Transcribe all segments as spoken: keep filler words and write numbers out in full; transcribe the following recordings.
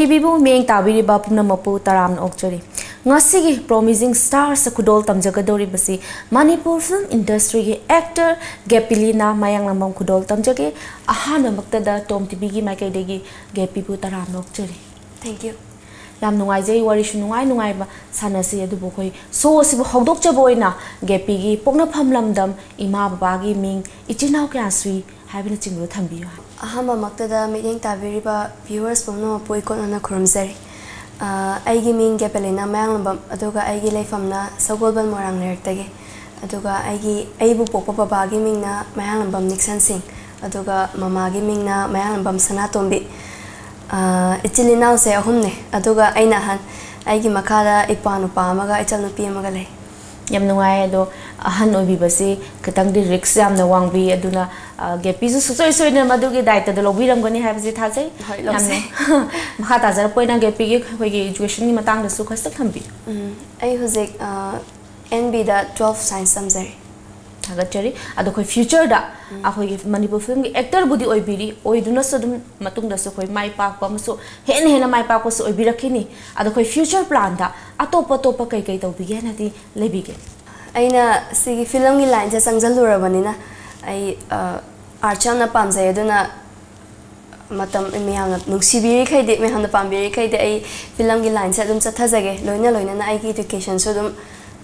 T V bu meng tabiri ba pumna mapu taram okchori ngasigi promising stars kudol tamjagadori basi Manipur film industry ge actor Gepelina Mayanglangbam kudol tamjage ahana maktada tom T V gi maikai degi gepi bu taram okchori thank you lam nungai jei wari shu nungai nungai ba sanasi adu bo khoi so sibu hogdok cha boina gepi gi pokna phamlamdam ima baba gi ming ichinau kya sui haibina chingru thambiyo ahamba maktada meeting tabiri ba viewers pomno poi kon ana khurumsari ai gi ming Gepelina Mayanglangbam aduga ai gi leifamna sagolban morang ler tege aduga ai gi ai bu pokpa baba gi ming na Mayanglangbam Nixon Singh aduga mama gi ming na Mayanglangbam Sanatombi Ichilinao se ahumne aduga aina han aigi makada ipanu pamaga ichal nupi magale yam nungai do ahan obi basi katang di risk yam na wangbi aduna gepisu soi soi na madugi daita do lobi ram gani habzi thajai yamne makata jar poina gepi gi khoi gi education ni matang da su khasta khambi ai hojek N B da twelve science samjari thagachari adu khoi future da ahoi Manipur film actor budi oibiri oiduna sodum matung da so khoi mai pak pam so hen hena mai pak ko so oibirakhini adu khoi future plan da atopa topa kai kai tawbi ge na ti lebi ge aina sigi film gi line ja sangjalura bani na ai archana pam ja eduna matam me hanga nuksibiri khai de me hanga pam biri khai de ai film gi line cha dum cha thajage loina loina na ai ki education so dum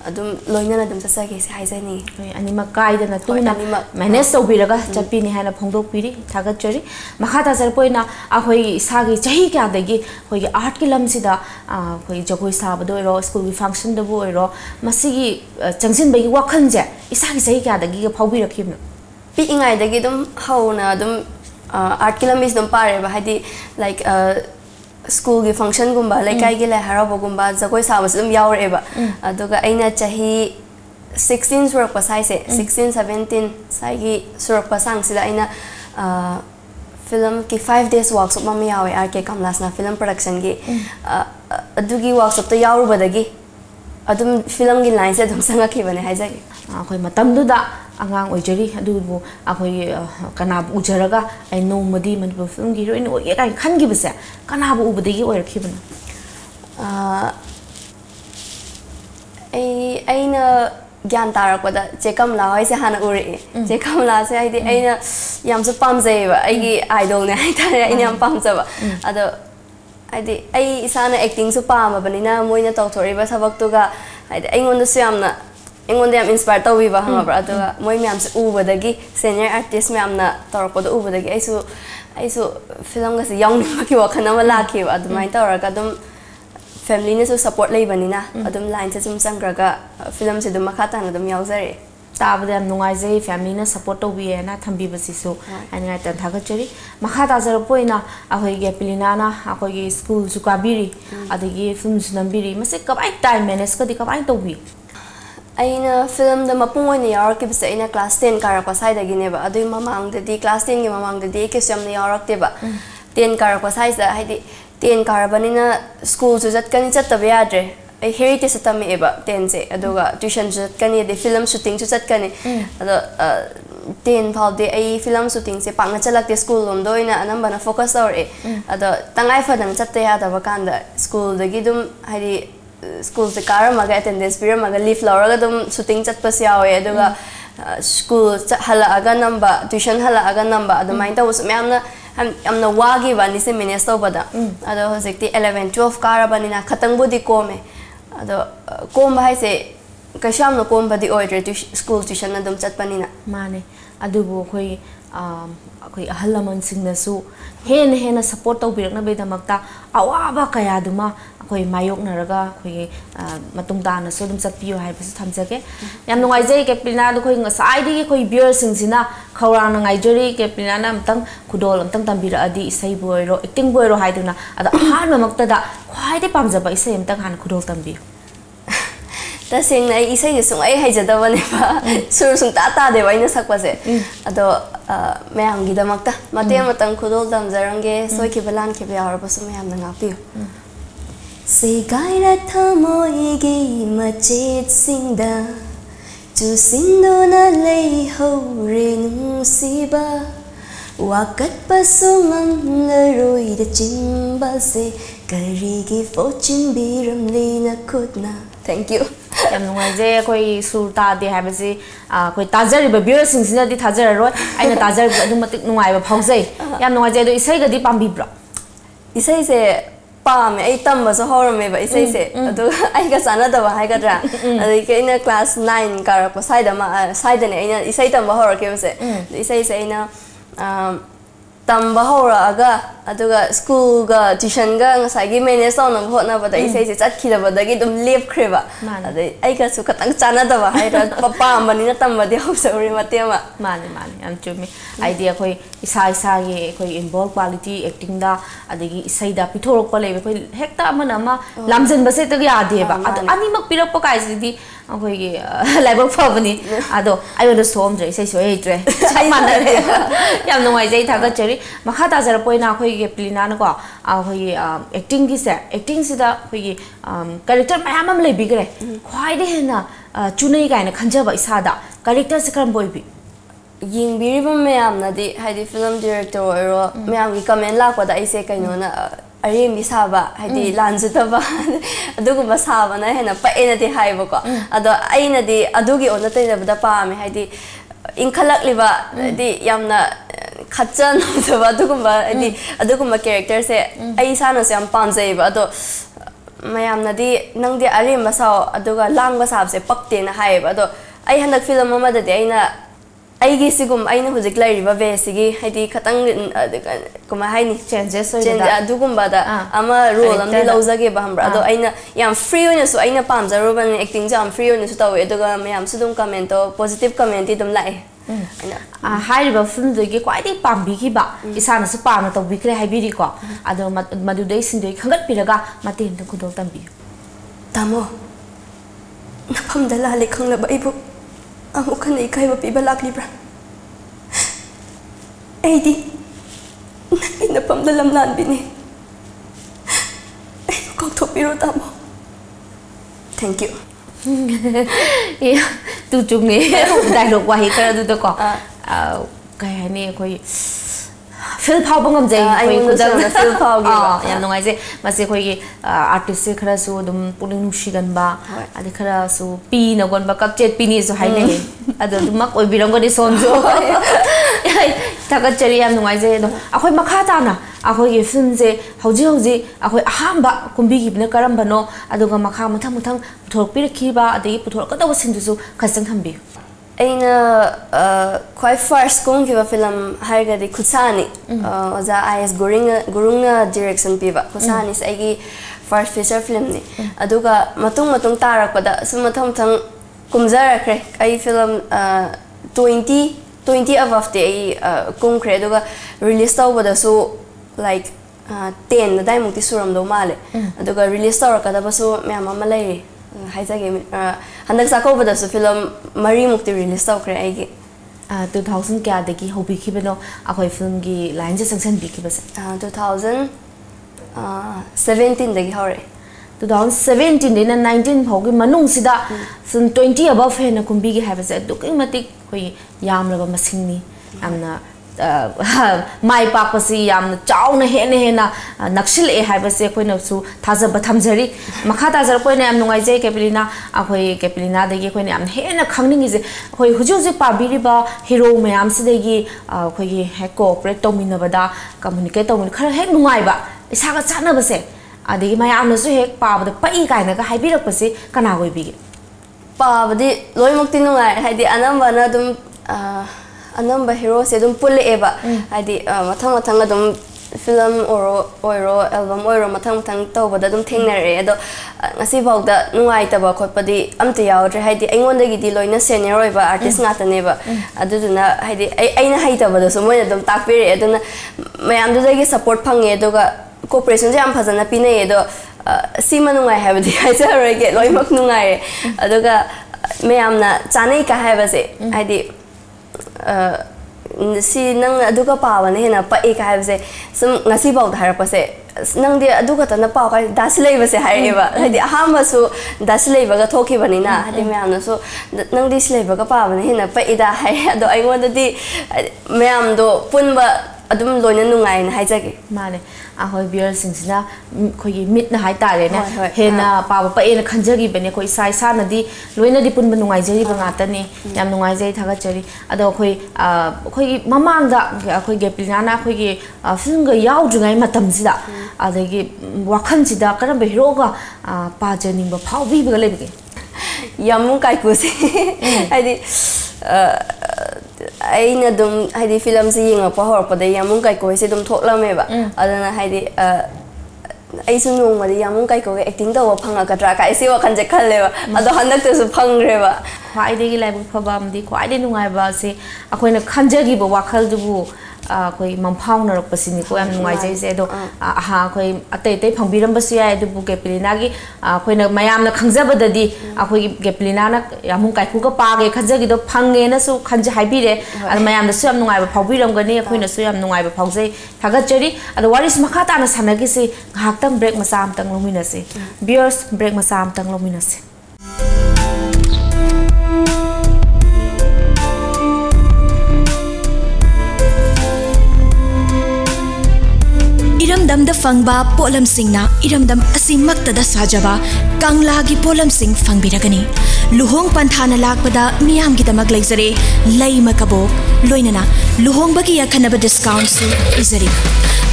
adum loina na dum sa sa ke se haizai ni ani ma kaida na tuna manage to biraga chapi ni hana phongdok piri thagat chori makhata sar poina a hoi sagi chahi kya degi hoi art ki lam sida hoi jagoi sab do ro school function da bo ro masigi changsin bai wakhang ja isagi chahi kya degi phaubi rakhim pi ingai degi dum hauna dum art ki lam is dum pare ba hadi like school ge function gumba like kai ge la harabo gumba jagoi sabas dum yaur eba aduga aina chahi sixteen surak pasai se sixteen seventeen sai gi surak pasang sila aina film ki five days workshop ma me yawe R K Kamlasna film production gi adugi workshop to yaur badagi adum film gi line se dum sanga khibane haijai akoi matam du da angang oijeri adu bu akoi kana bu jaraga ai no madi man bu film gi roin o yakai khan gi bse kana bu ubde gi oir khibana ai aina gyan tarak wada chekam la hoi se hana uri chekam la se ai de aina yam so pam jai ba ai gi idol ne ai ta aina yam pam jaba adu ai de ai isana acting so pam ba ni na moina taw thori ba sabak tu ga ai de aingon su yamna engonde am inspire tawi ba hanga bra atuga moi mi am se uba dagi senior artist mi amna torko do uba dagi aisu aisu film ga se young ni maki wa khana wala ki adumai tawra ka dum family ne so support lei bani na adum line se sum sangra ga film se dum makhata na dum yauzare taab de am nungai jei family ne support to bi na thambi basi so ani ngai tan thaga cheri makhata jar poina ahoi ge pilina na ahoi ge school su ka biri adigi film su nam biri mase kabai time manage ka di kabai to bi aina film da mapungoi ni yarak ke bse aina class ten karak pasai da gine ba adu mamang de di class ten gi mamang de di ke sam ni yarak te ba ten karak pasai da haidi ten karak banina school ju jat kani chat tabe adre ai heritage satam e ba ten se adu ga tuition jat kani de film shooting ju jat kani adu ten phal de ai film shooting se pangna chalak te school lom doina anamba na focus aur e adu tangai fadang chat te ya da ba kan da school de gi dum haidi school the car maga attendance period maga leave laura ga dum shooting chat pas yawe aduga school hala aga number tuition hala aga number adu mind was me amna amna wagi bani se minutes to bada adu hojekti eleven twelve car bani na khatang bodi kome adu kom bhai se kasham no kom badi order school tuition na dum chat pani na mane adu bo khoi akoi ahalaman sing na su hen hena support to birak na be damakta awa ba kaya duma khoi mayok naraga khoi matung da na so dum chatpiyo hai bas thamjage yam nungai jei ke pilna du khoi ngasai di khoi beer sing sina khawra na ngai jori ke pilna nam tang khudol am tang tambira adi isai boiro acting boiro hai duna ada har namakta da khoi de pamja ba isai am tang han khudol tambi ta sing nai isai ge sung ai hai jada bane ba sur sung ta ta de waina sakwa se ado me am gi damakta mate matang khudol dam jarange soi ki balan ke be aur basum yam na ngapiyo Say gaira thamo ege machet singda Chu sindo na lei ho re nung siba Wakat paso ngang laroi da chimba se ꯀꯔꯤꯒꯤ ꯐꯣꯆꯤꯟꯕꯤꯔꯝꯂꯤꯅ ꯈꯨꯠꯅ Thank you. I am not saying that I am not saying that I am not saying that I am not saying that I am not saying that I am not saying that I am not saying that I am not saying that I am not saying that I am not saying that I am Tambahora aga, aduga school ga tuition ga ngasagi manage taunam hotna bada isai se chatkidabadagi dum leave kreba adai aiga su katang chanadaba haira papa manina tambadi hausori matema mane mane am chumi idea koi isai sa ye koi involve quality acting da adagi isai da pithorok pa lebe koi hekta amana ma lamjan base ta ya deba ani mak pirak pa kai sidi koi ge labor phobani ado ayo da somdre isai so eitre chamanare yam noi jai thaga cheri Makata Zerpoina, Hoy Gepelina, Ahoy acting is acting is the character Mamma Bigre. Why did a Chunega and a Kanjaba Isada? Character second boy. Ying Biriba Mayamna, the Hadi film director, Mayam, come and laugh what I say, Kanona, Arim Bisaba, Hadi Lanzitaba, Adugubasava, and I had a paina de Haiboka, Ada de Adugi on the tail of the palm, Hadi Inkalakliba, the Yamna. Kachan ba adugumba adi adugumba character se ai sano se am panjaiba ado mayam na di nang di ari masao aduga langba sab se pakte na haiba ado ai hanak film ma da dei na ai gi sigum ai na hujik lai riba ve sigi haidi khatang kuma hai ni changes so da adugumba da ama role am di laujage ba hambra ado ai na yam free ne so ai na pamjaroban acting jam free ne so tawe aduga mayam sudum comment to positive comment dum lai A high river film the Giquati Pambi Ba, Isana Supana to Bicre Hibirico, Ada Madudays in the Kangat Piraga, Matin the Kudo Tambi. Tamo Napam de la Lecanga Babu Amukani Kaiba Pibala Libra Adi Napam de Lamlan Bini Cotopiro Tamo. Thank you. Yeah, tu chung nghe dialogue qua hết rồi tôi có cái này coi phim phao bằng ngầm gì coi cũng giống phim phao gì mà em nói gì mà sẽ coi artist khác là số đồng puling nushi gần ba, anh khác là số pin ở gần ba cấp chết pin số hai này, anh đó mắc ôi bị lòng cái đi son rồi, thằng cái chơi em nói gì đó, anh coi mắc hata na, anh coi phim gì hậu gì hậu gì, anh coi ham ba cũng bị cái karam bano, anh đó cái mắc ham một thằng một thằng thuộc biết khi ba, anh đấy thuộc cái đó sinh ra số khả năng thằng bị In a quite first film, Hargadi Kutsani, the I S Gurunga direction Piva. Kutsani is a first feature film. Aduga Matum Matum Tara, but Sumatum Kumzara Craig, a film twenty, twenty above the Kum Creduga released over the so like ten, the Diamond Suram Domale. Aduga released our Katabaso, Mamalay. Haizag game. Handak sako bada su film Marie mukti release tau kre aige. Ah two thousand kya deki hobi ki bano akoi film ki line je sengsen biki bas. Ah two thousand seventeen deki hore. Two thousand seventeen de na nineteen hogi manung sida sun twenty above hai na kumbi ki hai bas. Duki matik koi yam laba masing ni amna. My papasi, I'm John Henna, Nakshil Ehavase, Quinosu, Taza Batamzeri, Makata Zarquinam, Noize, Gepelina, Ahoy Gepelina, the Yequinam, Hena Kangling is Hoy Hujuzipa Biriba, Hero Mayam Sedegi, Hoy Heko, Preto Minovada, Communicator, Henuiba, Saga Sanabase, Adi Mayamasu, Pab, the Paika, and the Hibirapasi, Kanawi Big. Pab, the Loimutino, I had the Anambanadum. A number of heroes don't pull it ever. I did Matangatanga film or oil album or Matang Toba, the don't think there. I see about that no light about the empty out. I had the England Loina senior artist not a neighbor. I do not hide the Aina hate about the Samoa don't talk period. May I'm doing support Pangadoga Corporation Jampas and a Pinedo. Simon, I have the I get Loimak Nungai. Adoga may I'm not Tanika have a say. I did. Si nang aduga pawan eh na pa ikahib sa sum nasibaw dahar pa sa nang di aduga tanda pa ako daslay ba sa hariba hindi aham baso daslay ba katoki ba nina hindi mayam na so nang daslay ba kapawan eh na pa ida hay do ay wala di mayam do pun ba adum loina nungai na haijage mane ahoi beer singsina khoi mit na haitare ne hena pa pa ena khanjagi bene khoi sai sa na di loina di pun nungai jeri banga tani yam nungai jai thaga chari ado khoi khoi mamang da khoi Gepelina na khoi gi singa yau jungai matam sida adagi wakhan sida karam be hero ga pa janing ba phau bi ba lebi yam kai ko se adi aina dum haidi film se yinga pa hor pa de yamun kai ko se dum thokla me ba adana haidi ai su nong ma de yamun kai ko acting da wa phanga ka tra ka se wa khanje khal le ba ado handak te su phang re ba khwai de gi lai bu phobam di khwai de nungai ba se akhoina khanje gi ba wakhal du bu koi mamphaw na rok pasini ko am nungai jai se do aha koi atei tei phangbiram ba su ya du bu Gepelina gi khoina mayam na khangja ba da di akhoi Gepelina na yamun kai ko ka pa ge khanje gi do phangne na su khanje haibi re al mayam na su am nungai ba phawbiram ga ne khoina su am nungai ba phawjai thagat cheri ado waris makhata na sanagi se haktam break masam tang lomina se beers break masam tang lomina se Iramdam da fangba polam singna iramdam asimakta da sajaba kangla gi polam sing fangbiragani luhong panthana lakpada miyam gi damak laizare lai makabo loinana luhong bagi yakhanaba discount su izari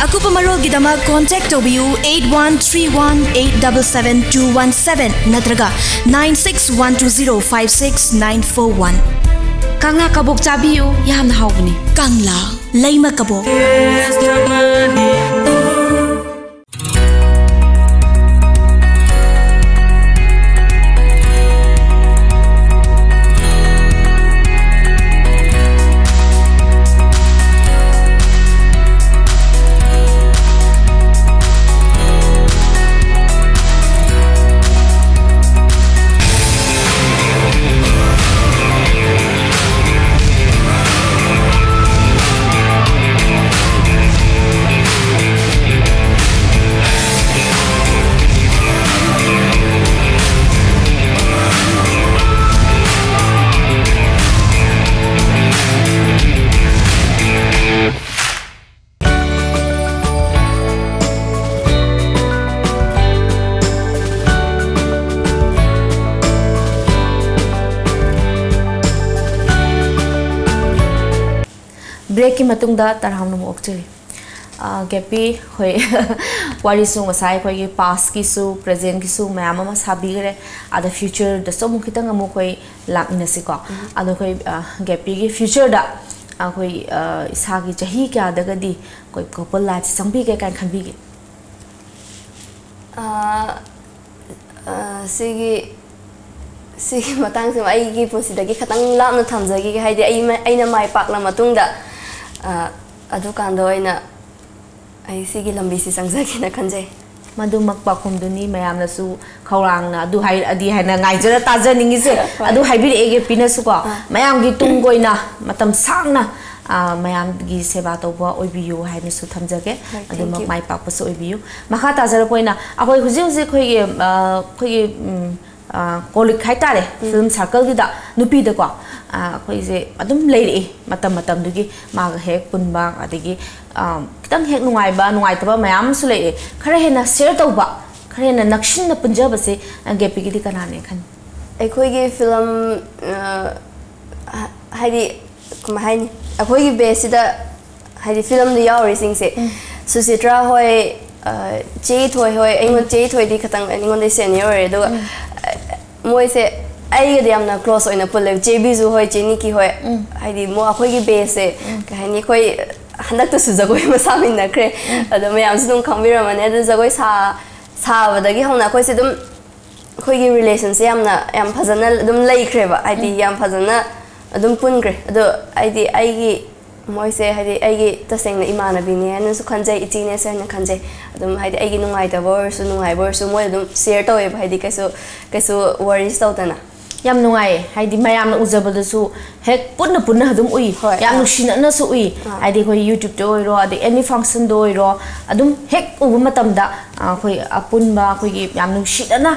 akupa marol gi damak contact obu eight one three one eight seven seven two one seven natraga nine six one two zero five six nine four one kangla kabok chabiu yam haubni kangla lai makabo ki matung da tarham no okche a gepi hoi wari sung asai ko ye past ki su present ki su ma ma sabi re ada future da so mukita ngam koi lak ina si ko ada koi gepi ki future da a koi isa gi jahi kya da gadi koi couple life sangbi ke kan khambi gi a si gi si gi matang se ai gi posi da gi khatang lam na tham jagi hai de ai ai na mai pak la matung da Adukando in a Sigi Lambisi Sangzaki Nakanje. Madum Makpakunduni, Mayamnasu, Kauranga, do hide a dihana Niger Tazaning is it? I do hybrid egg pinasuka. Mayam Gitungoina, Matam Sana, Mayam Gisebatova, Obu, Hanasu Tamzake, and the Mak my papa so Obu. Makata Zarapoina, Away Huzi Koy Kolikaitare, film circle with Nupidaka. Koi je adum lady matam matam dugi mag hek punba adigi kitang hek nungai ba nungai taba mayam su le khare hena share tawba khare na nakshin na punjab se gepi gi kana ne khan ai koi gi film haidi kuma haini ai koi gi base da haidi film de yaw racing se su sitra hoi je thoi hoi ai ngon je thoi di khatang ai ngon de senior re do moi se I am not close on a pull of J B Zuhoi, Jeniki Hoi. I did more Hoyi base, Kanikoi, Hanaka Suzakoi was having the cray. The Mayams don't come here, and others always have the Gihona Kosidum Hoyi relations. Yamna, Yampazana, Dum Lay Creva, I did Yampazana, Dumpungre, though I did Igi Moise, I did the same Imana Bini, and so Kanze, Itines and Kanze. Dum had Igi no I divorce, no I were so more than Sierto if I did Caso Caso worries out. yam nungai hai di mayam na uzabadasu hek putna putna adum ui yam nushina na su ui hai di koi YouTube do iro adi any function do iro adum hek ubu matam da koi apun ba koi yam nushina na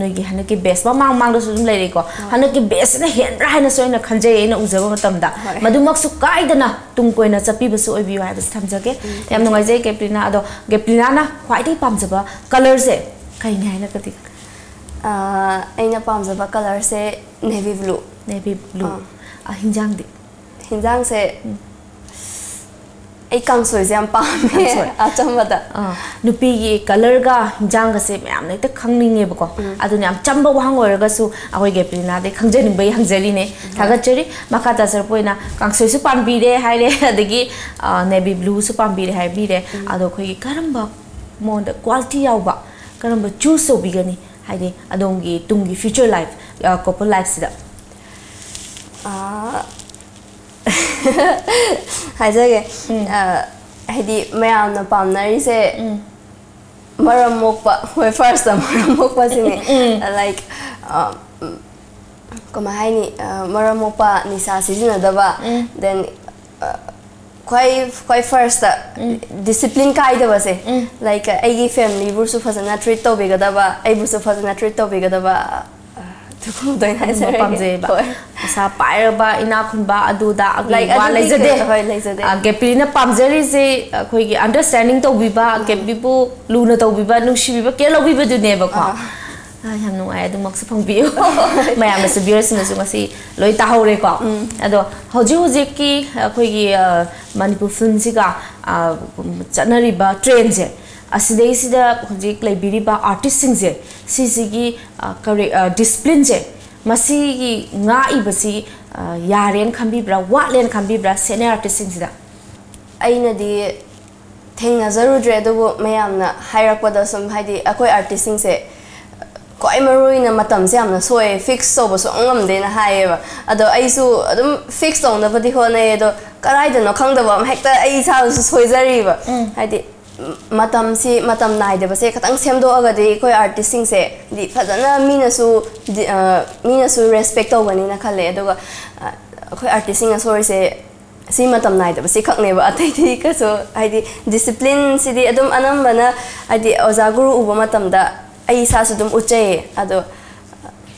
noi gi hanaki base ma mang mang da su dum lei ko hanaki base na hen rai na soina khanje na uzaba matam da madumak su kai da na tum koi na chapi ba su oi bi wa da tham jage yam nungai je Gepelina ado Gepelina na khwai di pam jaba color se kai ngai na kati Uh, aina pamjaba color se navy blue navy blue uh. uh, hinjang di hinjang se mm. ei kangsoi jam pam achamba da uh. nupi gi color ga hinjang ga se myam nei ta khangninge ba ko mm. aduni am chamba wang or ga su agoi Gepelina de khangjeni bai hangjeli ne thaga mm. cheri makata sar poina kangsoi su pam bi re hai re adagi uh, navy blue su pam bi re hai bi re mm. ado khoi karamba mon da quality yaw ba karamba choose so bigani Adi adongi tungi future life uh, couple life sida. Ah, hai jage. Ah, adi mayam na pamnari se maramok pa. When first time maramok pa si me like um kumahai ni maramok pa ni sa sijina daba then quite quite first discipline kai da base like ai gi family bur su fazana treat to bega da ba ai bur su fazana treat to bega da ba to ko dai na sa pamje ba sa paira ba ina khun ba adu da like ba lai jade hoi lai jade Gepelina pamjeri se khoi gi understanding to bi ba Gepi bu lu na to bi ba nu shi bi ba ke lo bi ba du ne ba kho ai ham nu ai du maksu phang bi ma am se beers na su masi loi ta hore ko ado hoji hoji ki khoi gi Manipur film siga chanari ba train je asidei sida project lai biri ba artist sing je sisigi discipline je masi gi nga ibasi yaren khambi bra watlen khambi bra senior artist sing sida aina di thenga zarudre do mayamna hairakwa da som haidi akoi artist sing se koi maruina matam se amna soe fix so so ngam de na haiwa ado aisu adum fix on da badi hone do karai da no khang da ba hekta ai sa so soizari ba haidi matam si matam nai de ba se khatang sem do aga de koi artist sing se di phajana mina su mina su respect to gani na khale do koi artist sing a sorry se si matam nai de ba se khang ne ba atai thi ka so haidi discipline si di adum anam bana haidi oza guru uba matam da ai sa su dum uche ado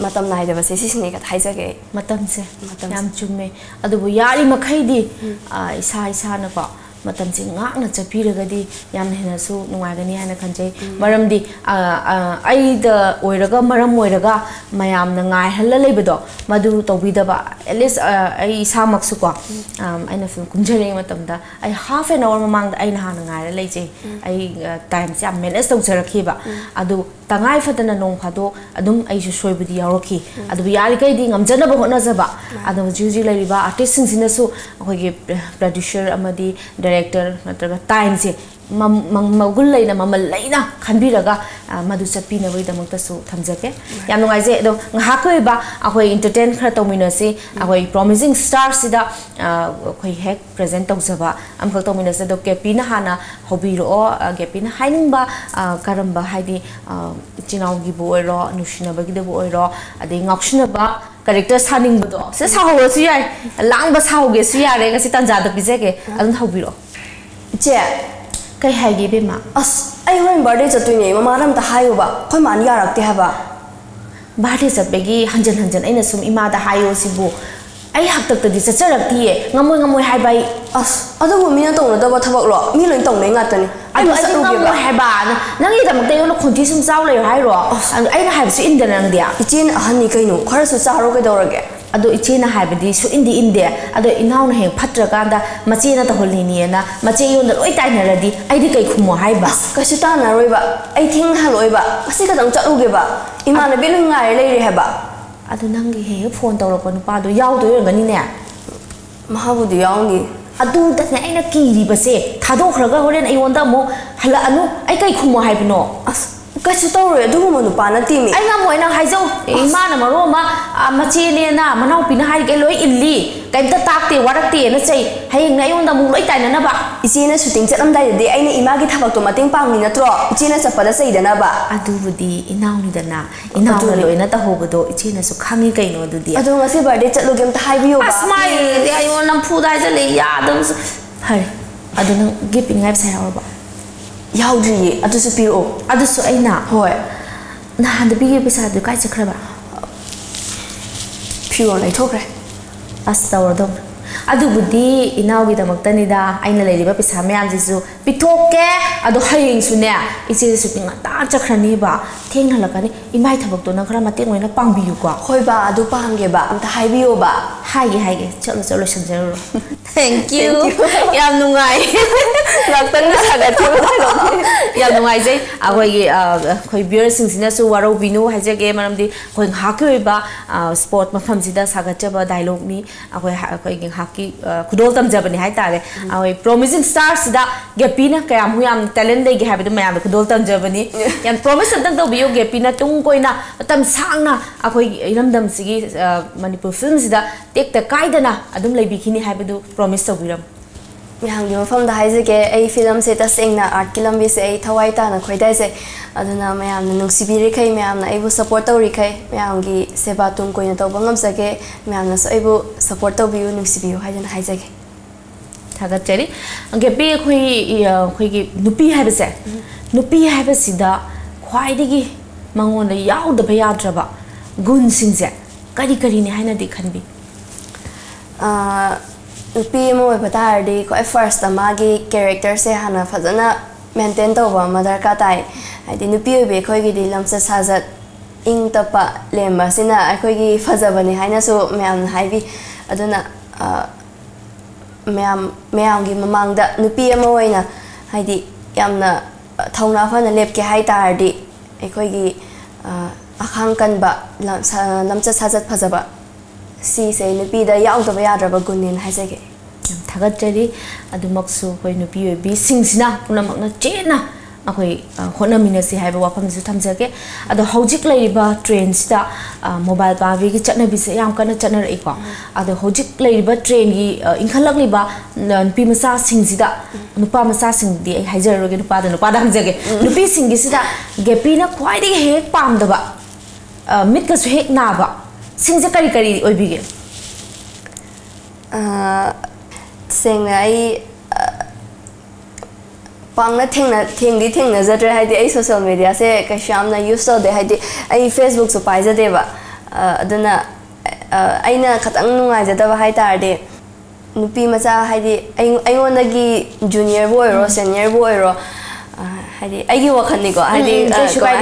matam nai de ba se sisne ka thai jage matam se matam yam chumme ado bu yari makhai di ai sa isa na ba matam se ngak na chapi ra ga di yam hena su nuai ga ni hana khan jai maram di ai da oiraga maram oiraga mayam na ngai halla leba do madu tobi da ba at least ai sa mak su ko ai na film kumjare matam da ai half an hour mang da ai na hana ngai la leje ai time se am manage to charakhi ba adu tangai fatana nong phado adum ai ju soibudi yaroki adu yari kai ding am jana ba hona jaba adu juji lai ba artist sing sina su khoi ge producer amadi director natraga time se magul laina mamal laina khanbiraga madu chapi na wei damukta su thamjake yam nongai je adu ngha koi ba khoi entertain khra tomina se khoi promising stars sida khoi hack present to jaba am khol tomina se do Gepelina hana hobby ro Gepelina haining ba karamba haidi chinaw gi bo ro nushina ba gi de bo ro ade ngakshina ba character saning bo do se sa ho si ai lang ba sa ho ge si ya re ga si tan ja da pi je ke an ho bi ro che kai hai gi be ma as ai ho birthday ja tu ni ma ram ta hai ba khoi man ya rak te ha ba birthday ja be gi hanjan hanjan ai na sum ima da hai o si bo ai hak tak ta di cha rak ti ye ngamoi ngamoi hai bai as ado bo mi na tong da ba thabak lo mi lo tong me nga ta ni ai ba sa ru ge ba hai ba na ngi da ma te no khonti sum chau le hai ro ai na hai su in da nang dia ichin han ni kai no khar su cha ro ge do ra ge ado ichena haibadi su indi inde ado inaun he phatra ka da machi na ta holni ni na machi yon da oi tai na ra di ai di kai khumo haiba ka su ta na roi ba ai thing ha loi ba asi ka dang cha u ge ba ima na belu ngai le re ha ba ado nang gi he phone taw ro pa nu pa do yaw do yong ni ne mahabu di yaw ni ado da na ai na ki ri ba se thado khra ga horen ai won da mo hala anu ai kai khumo haibno as Kasi tawre do mo no pa na timi. Ai nga mo nang haijo. Ima na maro ma machi ne na manau pina hai ke loi illi. Kaim ta takte warakte na sei. Hai ngai on da mu loi taina na ba. Ichi na shooting chatam dai de ai na ima gi thabak to mating pang ni na tro. Ichi na chapala sei da na ba. Adu budi inaw ni da na. Inaw na loi na ta ho bodo ichi na su khangi kai no du di. Adu ngasi birthday chatlo gem ta hai bi yo ba. Asmai de ai on nam phu dai ja le ya dam. Hai. Adu na giping ngai sai or ba. Yau dri adu su piro adu su aina hoi na han de bigi pisa de kai chakra ba piro lai thokre asta war dom adu budi inau gi damakta ni da aina lai ba pisa me am jisu pithokke adu haing su ne ichi su pinga ta chakra ni ba thengna lakani imai thabak to na khara mate ngoi na pangbi yu kwa hoi ba adu pangge ba am ta hai bi yo ba hai gi hai ge chalo chalo san jaro thank you yam nungai Laktang na sagat yung talong. Yan nung ay say, ako ay koy beer sing sinasu waro binu hay say kaya maramdi koy haki ba sport mafam sida sagat jaba dialogue ni ako ay koy ng haki kudol tam jaba ni hay tare ako ay promising stars sida Gepina kaya amu yam talent day gabi dum yam kudol tam jaba ni yan promising tang daw biyo Gepina tung koy na tam sang na ako ay inam dam sige Manipur film sida tek takay dana adum lay bikini hay ba do promise sa biram. Yang di mafam dah aje ke, eh film seta seng na art kilam biasa eh thawai ta na koi dah aje, adunah saya amna nusibiri kai, saya amna eh bu support tau rikai, saya amgi sebatung koi na tau bangam sake, saya amna so eh bu support tau biu nusibiu, aje na aje ke. Thagat ceri, anggepi koi koi ke nupi hai bese, nupi hai bese dah, koi degi mangon le yau dah bayar draba, gun singse, kari kari ni hai na dekhan bi. Upi mo ipatar di ko first amagi character se hana fazana maintain to ba madar ka tai adi nupi be ko gi dilam sa sajat ing tapa lemba sina ko gi fazabani haina so meam haibi aduna meam meam gi mamangda nupi mo waina haidi yamna thauna fana lepke haitar di ko gi akhang kan ba lamcha sajat fazaba si say nupi da yau to bayadra ba gunin haisege thagat jari adu maksu koi nupi bi singsina punamakna chena akoi khona mina si haiba wapam ju thamjage adu hojik leiba trains da mobile ba wi gi chatna bi se yam kana chatna rei ko adu hojik leiba train gi inkhalak liba nupi masa singjida nupa masa sing di haijar roge nupa da nupa dam jage nupi singi sida Gepina khwai de hek pam da ba mit ka su hek na ba Singja kari kari oi bige. Singna ai pangna thengna thengdi thengna zatre haidi ai social media se kashamna use to de haidi ai Facebook so paisa deba aduna aina khatang nungai jadaba haitarde nupi macha haidi ai aingonagi junior boy ro senior boy ro Hadi, ayi wakan ni ko. Hadi,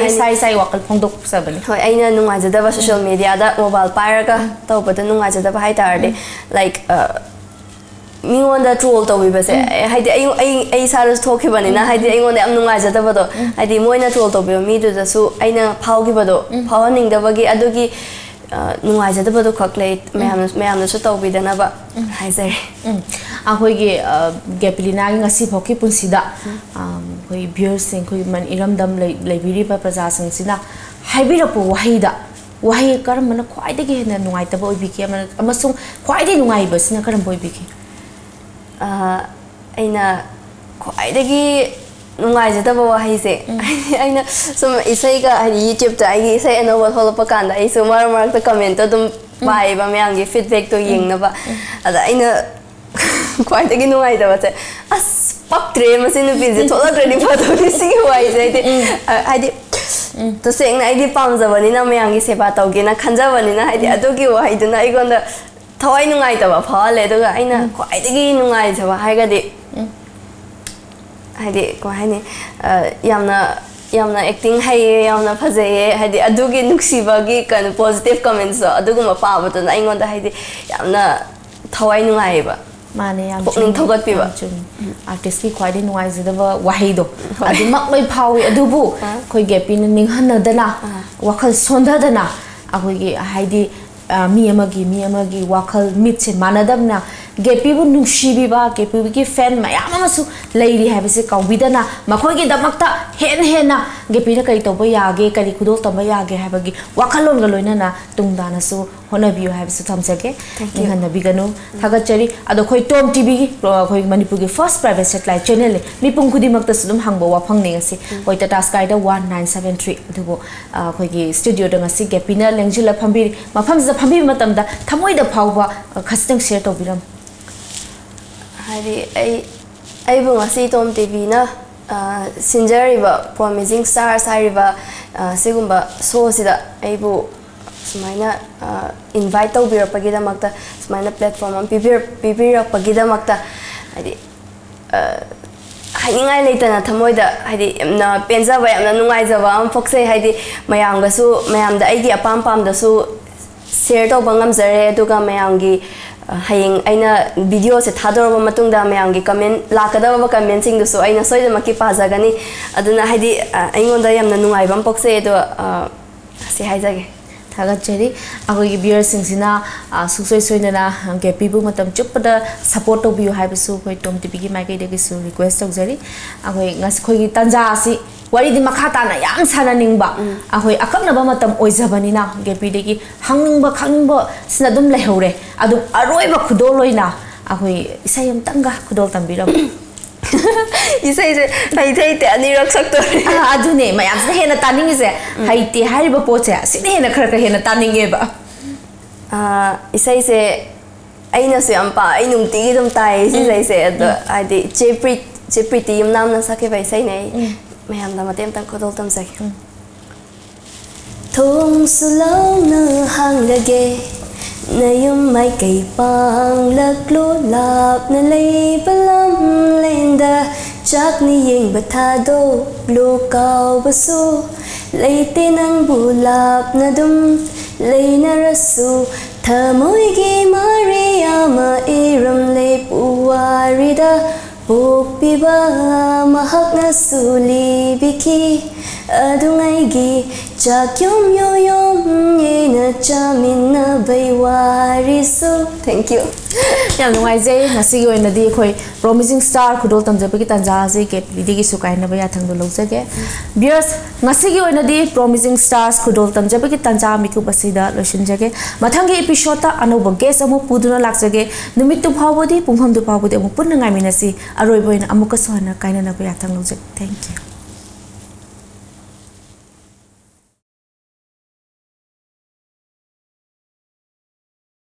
saya saya wakan pondok sebalik. Hoi, aina nunga aja dapat social media ada mobile player ka, tahu betul nunga aja dapat hai tar de, like, mingguan dah troll tahu biasa. Hadi, ayu ayu ayu sarus talk hebat ni, na hadi ayu ni am nunga aja dapat tu. Hadi, mui na troll tahu biasa, mido dasu, aina pau hebat tu, pauan ing dapat ki, adu ki nunga aja dapat tu kakleit, meham meham dasu tahu biasa na ba, hai sir. Aku ini Gepelina yang ngasih hoki pun sida, koi biar sing koi man iram dam lay laybiri per perasaan sida, haibir apa wahida, wahida kerana mana kau ada kehendak nungai tapi boleh bikin mana, amasung kau ada nungai bersihnya kerana boleh bikin. Aina kau ada ke nungai jadi apa wahida, aina semua isai ka hari YouTube tu, aina isai anu buat hal pekan, aina semua orang tu komentar tu baik, bagaimana anggi feedback tu yang napa, ada aina Kuai tak kena nungai dah macam as pak tray macam ni pun je, tolak ready patut bising kuai je. Hadi, tu seorang hadi pam zaman ni nama yang kita sebat tahu kita kan zaman ni hadi aduh kita hadi na ikon dah thawai nungai dah apa, faham le tu kan? Ina kuai tak kena nungai sebab hari kadi hadi kuai ni yang na yang na acting hari yang na fazai hadi aduh kita nuksi bagi kan positive comments aduh kita apa betul na ikon dah hadi yang na thawai nungai ba. Mana yang artis ni kuai dia nuai zada wahido, adi mak lay pawi adu bu, kui Gepina ninghan dana, wakal sonda dana, aku gigi haidi miamagi miamagi wakal mitse mana dana, Gepibu Nushibiba, Gepuki Fan, Mayamasu, Lady Havisi Kavidana, Makogi Damakta, Hen Hena, Gepina Kaitobayage, Kalikudo Tabayage, Havagi, Wakalon Galonana, Tungdana, so one of you have Sutamsake, Nihana Bigano, Hagachari, Adokoi Tom T V, Manipuki, first private satellite channel, Mipunkudimakta Sudum Hango, Wapangasi, Waita Taskaida one nine seven three, Dubo, Kogi, Studio Domasi, Gepina, Langula Pambi, Mapams the Pambi Matamda, Tamoy the Pawa, custom share to Biram. I have Tom T V na Sinjariba Promising Stars Hariba Segumba Sosida Abo Smina invite Obira Pagida Magda Smina platform on Pibira Pagida Magda Hadi Hangai Latana Tamoida Hadi na Penza by Amnaizavam Foxay Hadi Mayanga Su Mayam the Idea Pam Pam the Su Serto Bangam Zare Duga Mayangi. Haying aina videos at Hador Matunda Mayangi comment, Lakadava commenting, so I saw the Makipa Zagani, Aduna Hadi, Angondayam Nanua, Vampoxe, Sihazag, Tagacheri, Agogi beer Singsina, Susoi Suinana, Gepibu Matam Chupada, support of you have a super tom to begin my Gadegisu request of Zeri, Away Naskoi Tanzasi. Wari di makatana yang sananingba ahoy akaknaba matam oizabanina gepidegi hangingba khangingba sinadum lehore adum aroiba khudoloina ahoy isayam tanga khudol tambiram isai se thaithaite anirak saktor adune mayamse hena taningi se haiti hariba poche sine hena khara hena taningeba a isai se aina se ampa ainum tigidum tai isai se ad adi chepri chepri tim namna sakeba isai nei Ma'am, I'm going to go to the Popiba mahakna suli biki adungai gi chakyom yoyom yena chamina baywarisu. Thank you. Yang nungai zai nasi yo na di khoi promising star khudol tamja biki tanja zai ke vidigi sukai na baya thang dolog zage. Viewers nasi yo na di promising stars khudol tamja biki tanja miku basida lotion zage. Mathangi episode ta anoba guest amu puduna lak zage. Numitu bhawodi pumham du bhawodi amu punna ngai minasi. Aroy boy na amuka sohana kaina na baya thang dolog. Thank you.